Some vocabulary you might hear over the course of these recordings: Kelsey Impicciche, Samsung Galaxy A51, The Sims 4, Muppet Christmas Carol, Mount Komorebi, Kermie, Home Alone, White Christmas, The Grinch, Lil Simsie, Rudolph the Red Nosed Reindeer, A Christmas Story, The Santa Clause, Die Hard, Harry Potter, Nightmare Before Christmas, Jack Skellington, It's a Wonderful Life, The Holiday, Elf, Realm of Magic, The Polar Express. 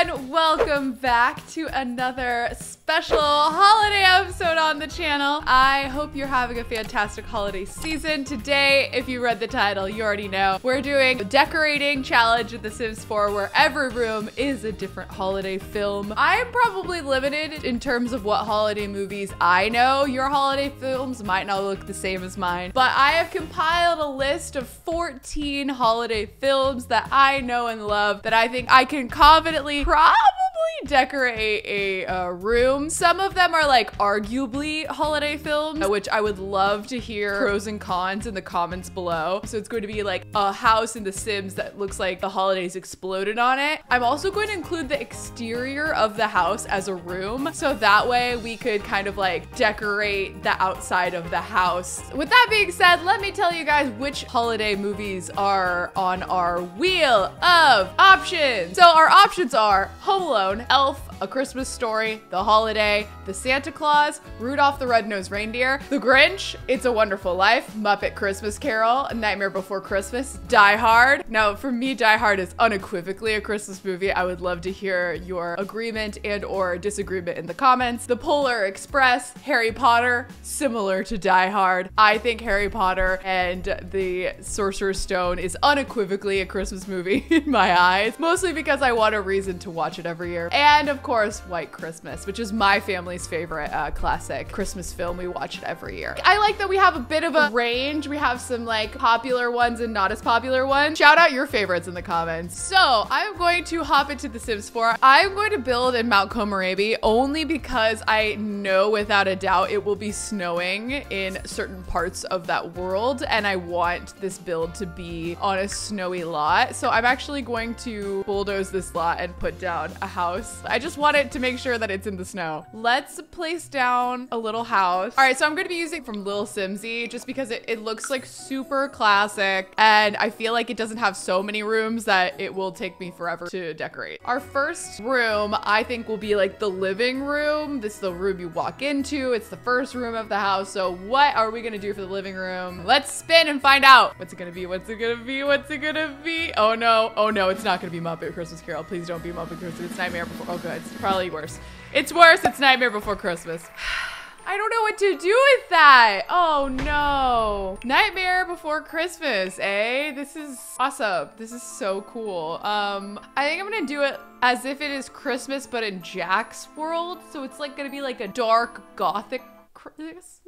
everyone, welcome back to another special holiday episode on the channel. I hope you're having a fantastic holiday season. Today, if you read the title, you already know, we're doing a decorating challenge in The Sims 4 where every room is a different holiday film. I am probably limited in terms of what holiday movies I know. Your holiday films might not look the same as mine, but I have compiled a list of 14 holiday films that I know and love that I think I can confidently probably decorate a room. Some of them are like arguably holiday films, which I would love to hear pros and cons in the comments below. So it's going to be like a house in The Sims that looks like the holidays exploded on it. I'm also going to include the exterior of the house as a room, so that way we could kind of like decorate the outside of the house. With that being said, let me tell you guys which holiday movies are on our wheel of options. So our options are Home Alone, Elf, A Christmas Story, The Holiday, The Santa Clause, Rudolph the Red Nosed Reindeer, The Grinch, It's a Wonderful Life, Muppet Christmas Carol, Nightmare Before Christmas, Die Hard. Now, for me, Die Hard is unequivocally a Christmas movie. I would love to hear your agreement and or disagreement in the comments. The Polar Express, Harry Potter, similar to Die Hard. I think Harry Potter and the Sorcerer's Stone is unequivocally a Christmas movie in my eyes, mostly because I want a reason to watch it every year. And of course, White Christmas, which is my family's favorite classic Christmas film. We watch it every year. I like that we have a bit of a range. We have some like popular ones and not as popular ones. Shout out your favorites in the comments. So I'm going to hop into The Sims 4. I'm going to build in Mount Komorebi only because I know without a doubt it will be snowing in certain parts of that world, and I want this build to be on a snowy lot. So I'm actually going to bulldoze this lot and put down a house. I just wanted to make sure that it's in the snow. Let's place down a little house. All right, so I'm gonna be using from Lil Simsie just because it looks like super classic, and I feel like it doesn't have so many rooms that it will take me forever to decorate. Our first room, I think, will be like the living room. This is the room you walk into. It's the first room of the house. So what are we gonna do for the living room? Let's spin and find out. What's it gonna be? What's it gonna be? What's it gonna be? Oh no, oh no, it's not gonna be Muppet Christmas Carol. Please don't be Muppet Christmas. It's Nightmare Before. Oh good, it's probably worse. It's worse, it's Nightmare Before Christmas. I don't know what to do with that. Oh no. Nightmare Before Christmas, eh? This is awesome. This is so cool. I think I'm gonna do it as if it is Christmas, but in Jack's world. So it's like gonna be like a dark gothic Christmas.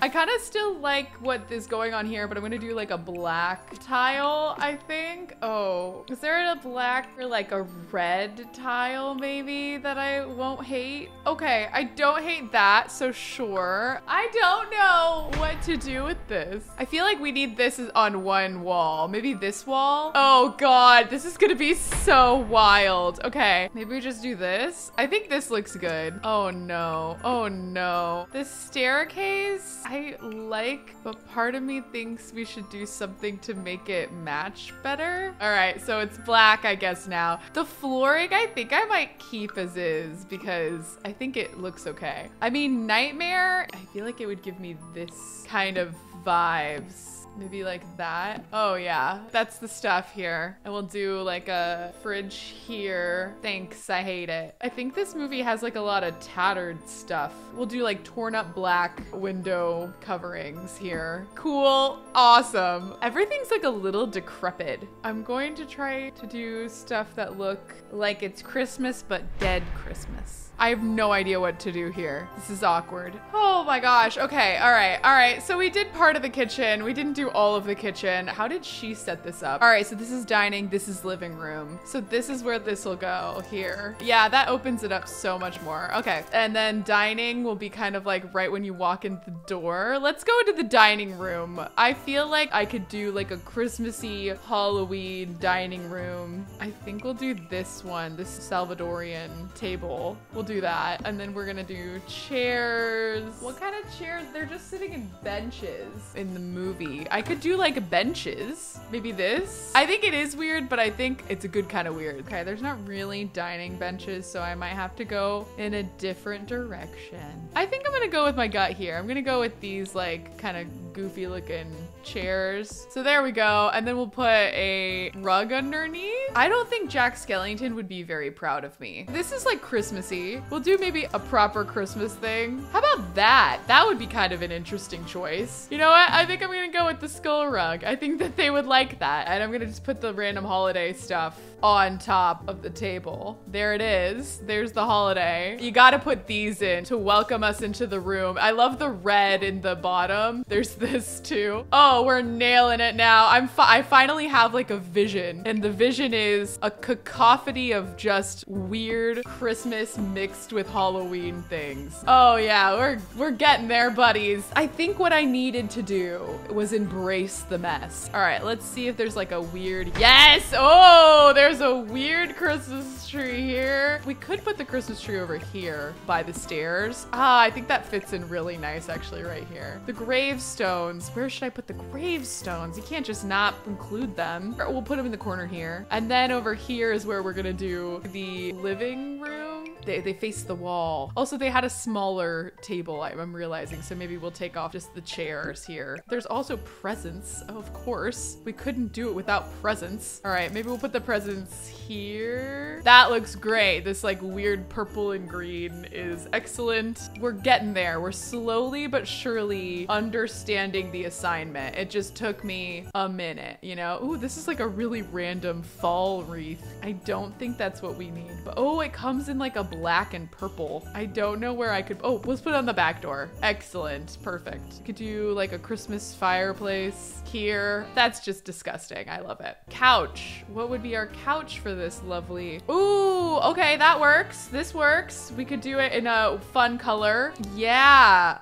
I kind of still like what is going on here, but I'm gonna do like a black tile, I think. Oh, is there a black or like a red tile maybe that I won't hate? Okay, I don't hate that, so sure. I don't know what to do with this. I feel like we need this on one wall. Maybe this wall? Oh God, this is gonna be so wild. Okay, maybe we just do this. I think this looks good. Oh no, oh no. This staircase I like, but part of me thinks we should do something to make it match better. All right, so it's black, I guess now. The flooring, I think I might keep as is because I think it looks okay. I mean, Nightmare, I feel like it would give me this kind of vibes. Maybe like that. Oh yeah, that's the stuff here. And we'll do like a fridge here. Thanks, I hate it. I think this movie has like a lot of tattered stuff. We'll do like torn up black window coverings here. Cool, awesome. Everything's like a little decrepit. I'm going to try to do stuff that look like it's Christmas, but dead Christmas. I have no idea what to do here. This is awkward. Oh my gosh, okay, all right, all right. So we did part of the kitchen. We didn't do all of the kitchen. How did she set this up? All right, so this is dining, this is living room. So this is where this will go here. Yeah, that opens it up so much more. Okay, and then dining will be kind of like right when you walk in the door. Let's go into the dining room. I feel like I could do like a Christmassy Halloween dining room. I think we'll do this one, this Salvadorian table. We'll do that. And then we're gonna do chairs. What kind of chairs? They're just sitting in benches in the movie. I could do like benches. Maybe this. I think it is weird, but I think it's a good kind of weird. Okay, there's not really dining benches, so I might have to go in a different direction. I think I'm gonna go with my gut here. I'm gonna go with these like kind of goofy looking chairs. So there we go. And then we'll put a rug underneath. I don't think Jack Skellington would be very proud of me. This is like Christmassy. We'll do maybe a proper Christmas thing. How about that? That would be kind of an interesting choice. You know what? I think I'm gonna go with the skull rug. I think that they would like that. And I'm gonna just put the random holiday stuff on top of the table. There it is. There's the holiday. You gotta put these in to welcome us into the room. I love the red in the bottom. There's this too. Oh, we're nailing it now. I finally have like a vision, and the vision is a cacophony of just weird Christmas mixed with Halloween things. Oh yeah, we're getting there, buddies. I think what I needed to do was embrace the mess. All right, let's see if there's like a weird, yes! Oh, there's a weird Christmas tree here. We could put the Christmas tree over here by the stairs. Ah, I think that fits in really nice actually right here. The gravestones, where should I put the gravestones? You can't just not include them. Or we'll put them in the corner here. And then over here is where we're gonna do the living room. They face the wall. Also, they had a smaller table, I'm realizing, so maybe we'll take off just the chairs here. There's also presents, oh, of course. We couldn't do it without presents. All right, maybe we'll put the presents here. That looks great. This like weird purple and green is excellent. We're getting there. We're slowly but surely understanding the assignment. It just took me a minute, you know? Ooh, this is like a really random fall wreath. I don't think that's what we need, but oh, it comes in like a black and purple. I don't know where I could, oh, let's put it on the back door. Excellent, perfect. You could do like a Christmas fireplace here. That's just disgusting, I love it. Couch, what would be our couch for this lovely? Ooh, okay, that works, this works. We could do it in a fun color. Yeah,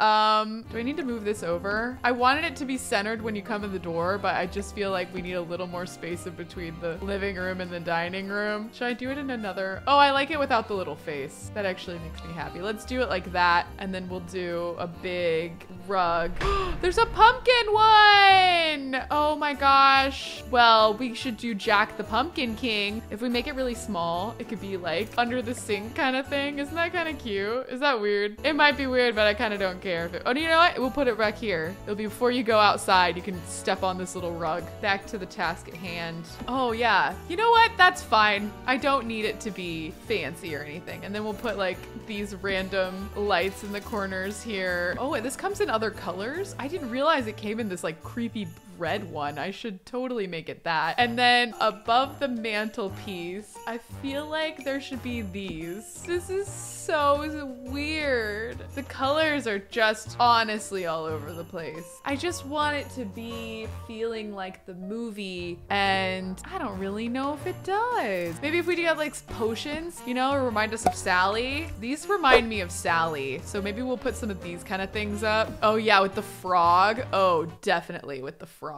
do I need to move this over? I wanted it to be centered when you come in the door, but I just feel like we need a little more space in between the living room and the dining room. Should I do it in another? Oh, I like it without the little face. That actually makes me happy. Let's do it like that, and then we'll do a big rug. There's a pumpkin one! Oh my gosh. Well, we should do Jack the Pumpkin King. If we make it really small, it could be like under the sink kind of thing. Isn't that kind of cute? Is that weird? It might be weird, but I kind of don't care. Oh, you know what? We'll put it back here. It'll be before you go outside, you can step on this little rug. Back to the task at hand. Oh yeah. You know what? That's fine. I don't need it to be fancy or anything. And then we'll put like these random lights in the corners here. Oh, and this comes in other colors? I didn't realize it came in this like creepy red one. I should totally make it that. And then above the mantelpiece, I feel like there should be these. This is so weird. The colors are just honestly all over the place. I just want it to be feeling like the movie, and I don't really know if it does. Maybe if we do have like potions, you know, remind us of Sally. These remind me of Sally. So maybe we'll put some of these kind of things up. Oh yeah, with the frog. Oh, definitely with the frog.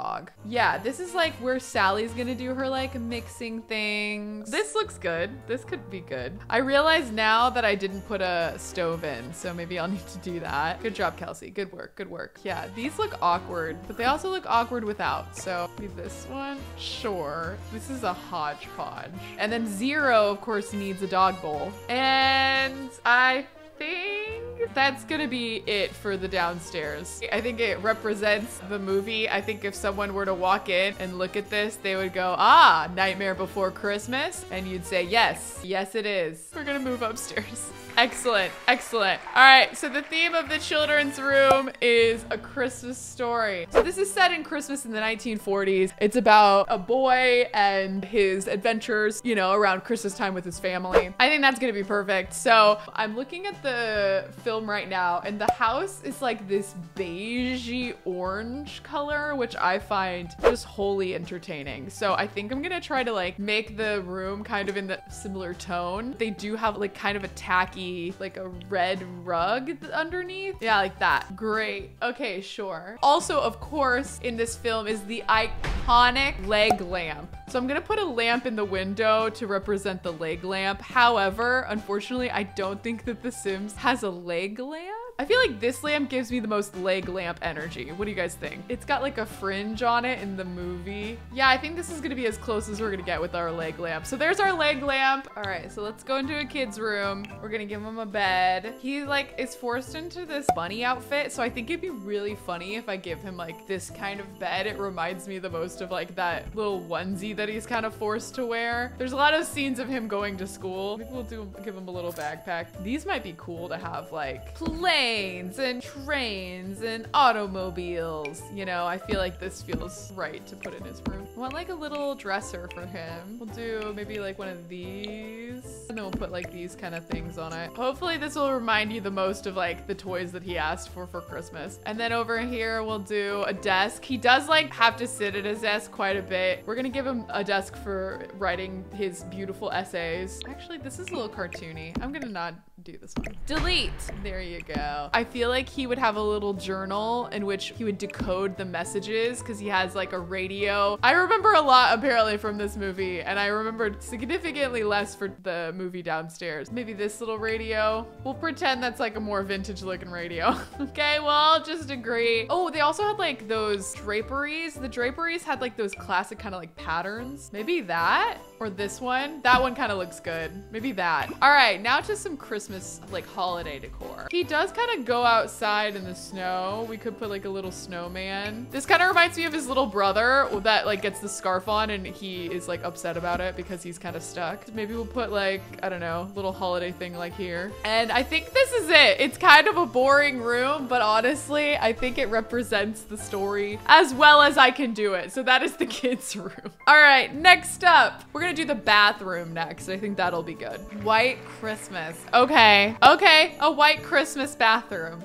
Yeah, this is like where Sally's gonna do her like mixing things. This looks good. This could be good. I realize now that I didn't put a stove in, so maybe I'll need to do that. Good job, Kelsey. Good work, good work. Yeah, these look awkward, but they also look awkward without. So leave this one. Sure. This is a hodgepodge. And then Zero, of course, needs a dog bowl. And I think that's gonna be it for the downstairs. I think it represents the movie. I think if someone were to walk in and look at this, they would go, ah, Nightmare Before Christmas. And you'd say, yes, yes it is. We're gonna move upstairs. Excellent, excellent. All right, so the theme of the children's room is A Christmas Story. So this is set in Christmas in the 1940s. It's about a boy and his adventures, you know, around Christmas time with his family. I think that's gonna be perfect. So I'm looking at the film right now, and the house is like this beigey orange color, which I find just wholly entertaining. So I think I'm gonna try to like make the room kind of in the similar tone. They do have like kind of a tacky, like a red rug underneath. Yeah, like that. Great. Okay, sure. Also, of course, in this film is the iconic leg lamp. So I'm gonna put a lamp in the window to represent the leg lamp. However, unfortunately, I don't think that The Sims has a leg lamp. I feel like this lamp gives me the most leg lamp energy. What do you guys think? It's got like a fringe on it in the movie. Yeah, I think this is gonna be as close as we're gonna get with our leg lamp. So there's our leg lamp. All right, so let's go into a kid's room. We're gonna give him a bed. He like is forced into this bunny outfit. So I think it'd be really funny if I give him like this kind of bed. It reminds me the most of like that little onesie that he's kind of forced to wear. There's a lot of scenes of him going to school. Maybe we'll give him a little backpack. These might be cool to have like planes and trains and automobiles. You know, I feel like this feels right to put in his room. I want like a little dresser for him. We'll do maybe like one of these. And then we'll put like these kind of things on it. Hopefully this will remind you the most of like the toys that he asked for Christmas. And then over here, we'll do a desk. He does like have to sit at his desk quite a bit. We're gonna give him a desk for writing his beautiful essays. Actually, this is a little cartoony. I'm gonna not do this one. Delete. There you go. I feel like he would have a little journal in which he would decode the messages because he has like a radio. I remember a lot apparently from this movie, and I remembered significantly less for the movie downstairs. Maybe this little radio. We'll pretend that's like a more vintage looking radio. Okay, well, I'll just agree. Oh, they also had like those draperies. The draperies had like those classic kind of like patterns. Maybe that or this one. That one kind of looks good. Maybe that. All right, now to some Christmas like holiday decor. He does kind of go outside in the snow. We could put like a little snowman. This kind of reminds me of his little brother that like gets the scarf on and he is like upset about it because he's kind of stuck. Maybe we'll put like, I don't know, little holiday thing like here. And I think this is it. It's kind of a boring room, but honestly, I think it represents the story as well as I can do it. So that is the kids' room. All right, next up, we're gonna do the bathroom next. I think that'll be good. White Christmas. Okay, okay, a White Christmas bathroom.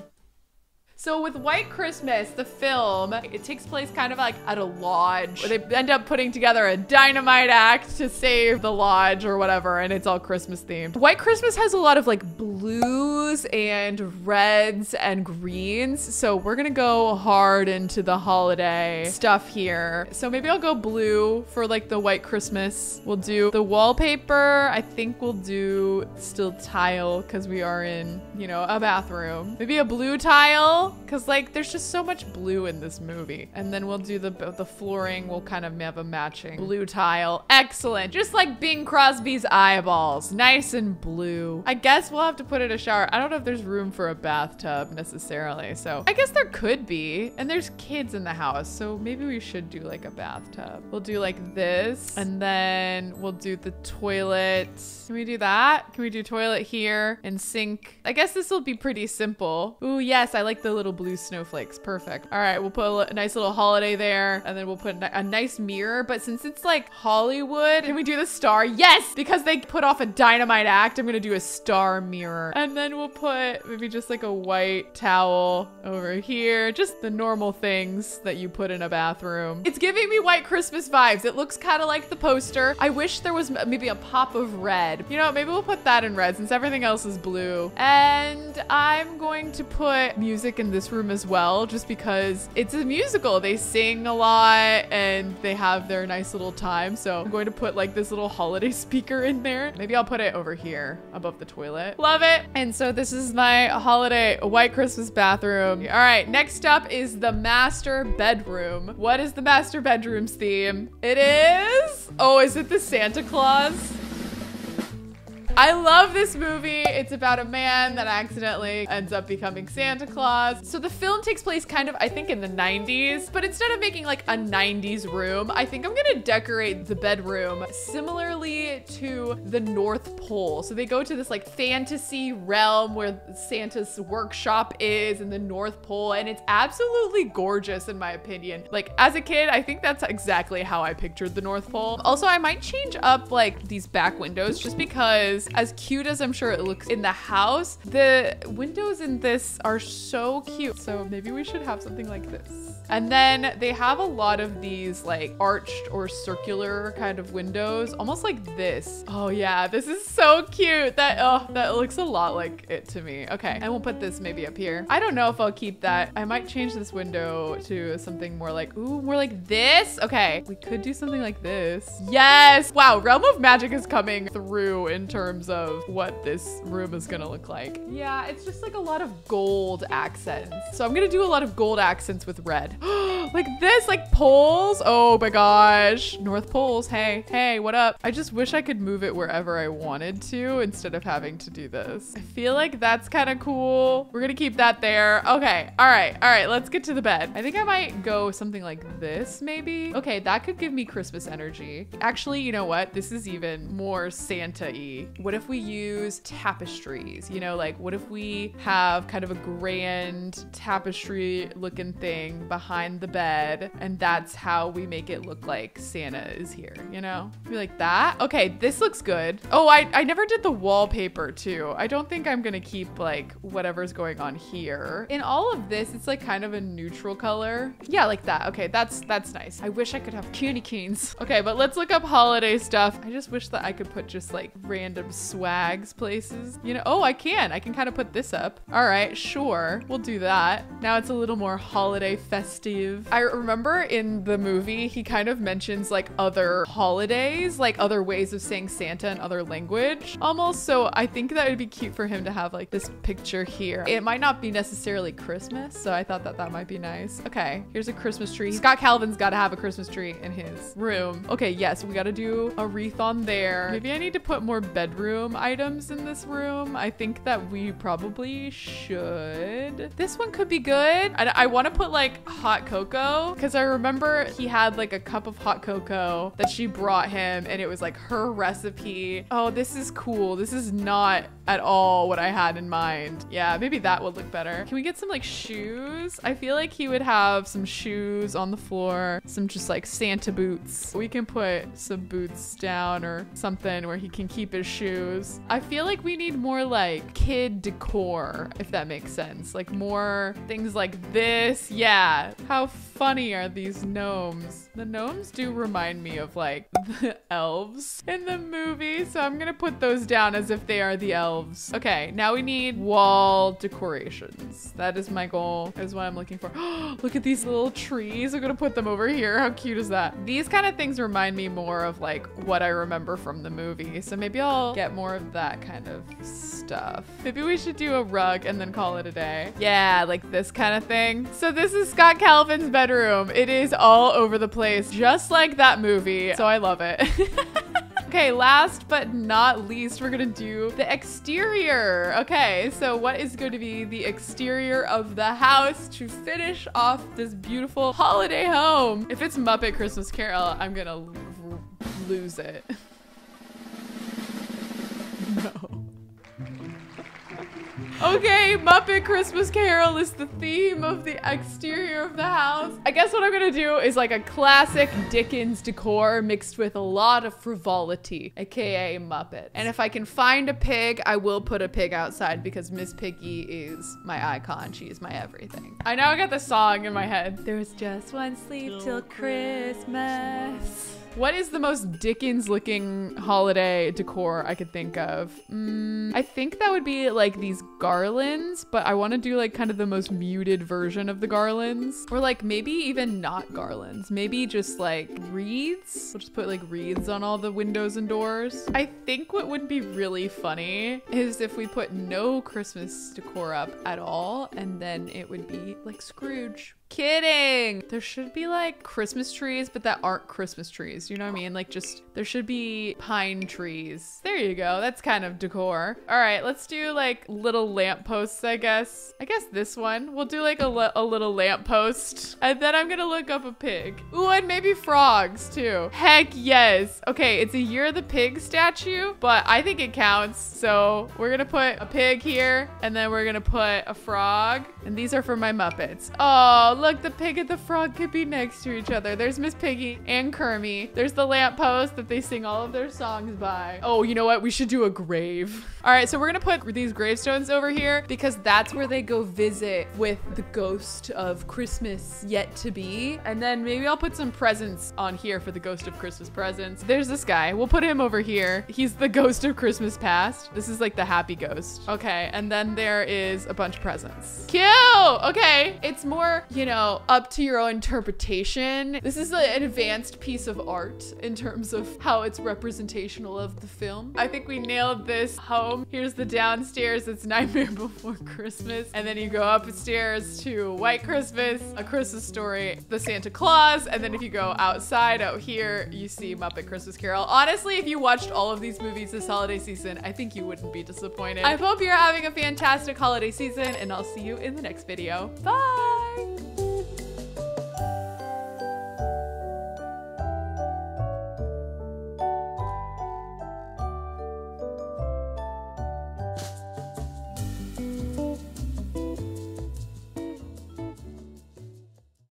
So with White Christmas, the film, it takes place kind of like at a lodge where they end up putting together a dynamite act to save the lodge or whatever, and it's all Christmas themed. White Christmas has a lot of like blues and reds and greens. So we're gonna go hard into the holiday stuff here. So maybe I'll go blue for like the White Christmas. We'll do the wallpaper. I think we'll do still tile because we are in, you know, a bathroom. Maybe a blue tile. Cause like there's just so much blue in this movie. And then we'll do the flooring. We'll kind of have a matching blue tile. Excellent, just like Bing Crosby's eyeballs, nice and blue. I guess we'll have to put in a shower. I don't know if there's room for a bathtub necessarily. So I guess there could be, and there's kids in the house. So maybe we should do like a bathtub. We'll do like this and then we'll do the toilet. Can we do that? Can we do toilet here and sink? I guess this will be pretty simple. Ooh, yes, I like the little blue snowflakes. Perfect. All right, we'll put a nice little holiday there, and then we'll put a nice mirror. But since it's like Hollywood, can we do the star? Yes, because they put off a dynamite act. I'm gonna do a star mirror, and then we'll put maybe just like a white towel over here. Just the normal things that you put in a bathroom. It's giving me White Christmas vibes. It looks kind of like the poster. I wish there was maybe a pop of red. You know, maybe we'll put that in red since everything else is blue. And I'm going to put music in this room as well, just because it's a musical. They sing a lot and they have their nice little time. So I'm going to put like this little holiday speaker in there. Maybe I'll put it over here above the toilet. Love it. And so this is my holiday White Christmas bathroom. All right, next up is the master bedroom. What is the master bedroom's theme? It is, oh, is it the Santa Clause? I love this movie. It's about a man that accidentally ends up becoming Santa Claus. So the film takes place kind of, I think, in the 90s, but instead of making like a 90s room, I think I'm gonna decorate the bedroom similarly to the North Pole. So they go to this like fantasy realm where Santa's workshop is in the North Pole, and it's absolutely gorgeous in my opinion. Like as a kid, I think that's exactly how I pictured the North Pole. Also, I might change up like these back windows just because as cute as I'm sure it looks in the house, the windows in this are so cute. So maybe we should have something like this. And then they have a lot of these like arched or circular kind of windows, almost like this. Oh yeah, this is so cute. That looks a lot like it to me. Okay, and we'll put this maybe up here. I don't know if I'll keep that. I might change this window to something more like, ooh, more like this. Okay, we could do something like this. Yes, wow, Realm of Magic is coming through in terms of what this room is gonna look like. Yeah, it's just like a lot of gold accents. So I'm gonna do a lot of gold accents with red. Like this, like poles. Oh my gosh. North Poles. Hey, hey, what up? I just wish I could move it wherever I wanted to instead of having to do this. I feel like that's kind of cool. We're gonna keep that there. Okay, all right, let's get to the bed. I think I might go something like this maybe. Okay, that could give me Christmas energy. Actually, you know what? This is even more Santa-y. What if we use tapestries? You know, like what if we have kind of a grand tapestry looking thing behind the bed, and that's how we make it look like Santa is here, you know? Be like that. Okay, this looks good. Oh, I never did the wallpaper too. I don't think I'm gonna keep like whatever's going on here. In all of this, it's like kind of a neutral color. Yeah, like that. Okay, that's nice. I wish I could have cuny keens. Okay, but let's look up holiday stuff. I just wish that I could put just like random swags places. You know, oh, I can kind of put this up. All right, sure, we'll do that. Now it's a little more holiday festive. I remember in the movie, he kind of mentions like other holidays, like other ways of saying Santa in other language almost. So I think that would be cute for him to have like this picture here. It might not be necessarily Christmas, so I thought that that might be nice. Okay, here's a Christmas tree. Scott Calvin's got to have a Christmas tree in his room. Okay, yes, we got to do a wreath on there. Maybe I need to put more bedroom items in this room. I think that we probably should. This one could be good. I want to put like hot cocoa, because I remember he had like a cup of hot cocoa that she brought him, and it was like her recipe. Oh, this is cool. This is not at all what I had in mind. Yeah, maybe that would look better. Can we get some like shoes? I feel like he would have some shoes on the floor, some just like Santa boots. We can put some boots down or something where he can keep his shoes. I feel like we need more like kid decor, if that makes sense. Like more things like this. Yeah, how funny are these gnomes? The gnomes do remind me of like the elves in the movie, so I'm gonna put those down as if they are the elves. Okay, now we need wall decorations. That is my goal, is what I'm looking for. Look at these little trees. I'm gonna put them over here. How cute is that? These kind of things remind me more of like what I remember from the movie, so maybe I'll get more of that kind of stuff. Maybe we should do a rug and then call it a day. Yeah, like this kind of thing. So this is Scott Calvin's bedroom. It is all over the place, just like that movie. So I love it. Okay, last but not least, we're gonna do the exterior. Okay, so what is going to be the exterior of the house to finish off this beautiful holiday home? If it's Muppet Christmas Carol, I'm gonna lose it. No. Okay, Muppet Christmas Carol is the theme of the exterior of the house. I guess what I'm gonna do is like a classic Dickens decor mixed with a lot of frivolity, aka Muppet. And if I can find a pig, I will put a pig outside, because Miss Piggy is my icon. She is my everything. I now got the song in my head. There's just one sleep till Christmas. What is the most Dickens looking holiday decor I could think of? I think that would be like these garlands, but I want to do like kind of the most muted version of the garlands, or like maybe even not garlands, maybe just like wreaths. We'll just put like wreaths on all the windows and doors. I think what would be really funny is if we put no Christmas decor up at all, and then it would be like Scrooge. Kidding! There should be like Christmas trees, but that aren't Christmas trees. You know what I mean? Like just, there should be pine trees. There you go. That's kind of decor. All right, let's do like little lampposts, I guess. I guess this one. We'll do like a little lamppost. And then I'm gonna look up a pig. Ooh, and maybe frogs too. Heck yes. Okay, it's a Year of the Pig statue, but I think it counts. So we're gonna put a pig here, and then we're gonna put a frog. And these are for my Muppets. Oh, look, the pig and the frog could be next to each other. There's Miss Piggy and Kermie. There's the lamppost that they sing all of their songs by. Oh, you know what? We should do a grave. All right, so we're gonna put these gravestones over here because that's where they go visit with the ghost of Christmas yet to be. And then maybe I'll put some presents on here for the ghost of Christmas presents. There's this guy. We'll put him over here. He's the ghost of Christmas past. This is like the happy ghost. Okay, and then there is a bunch of presents. Cute! Okay, it's more, you know, up to your own interpretation. This is an advanced piece of art in terms of how it's representational of the film. I think we nailed this home. Here's the downstairs. It's Nightmare Before Christmas. And then you go upstairs to White Christmas, A Christmas Story, The Santa Clause. And then if you go outside out here, you see Muppet Christmas Carol. Honestly, if you watched all of these movies this holiday season, I think you wouldn't be disappointed. I hope you're having a fantastic holiday season, and I'll see you in the next video. Bye!